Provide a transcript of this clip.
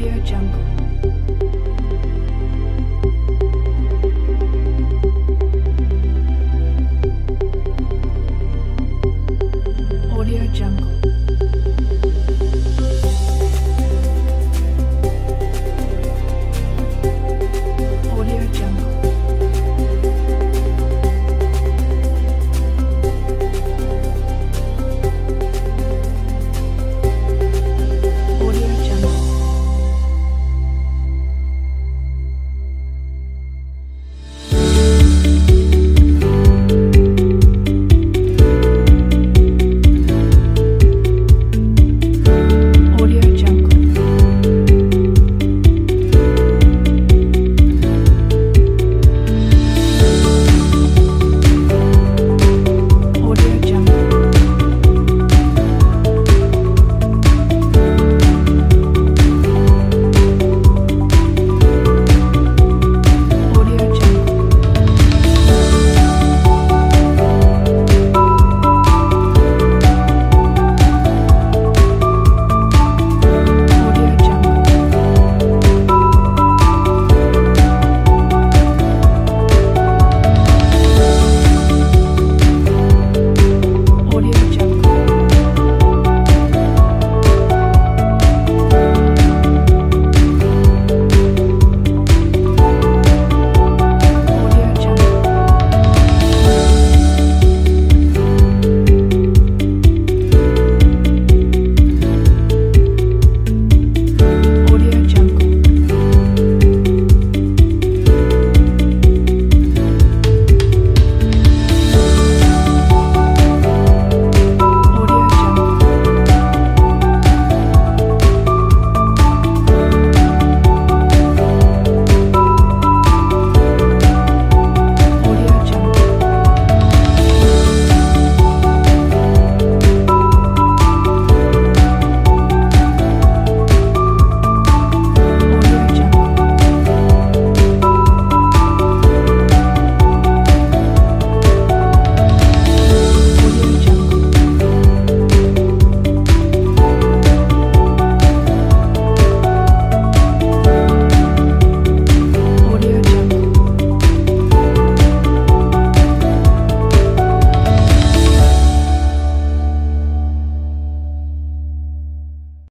AudioJungle.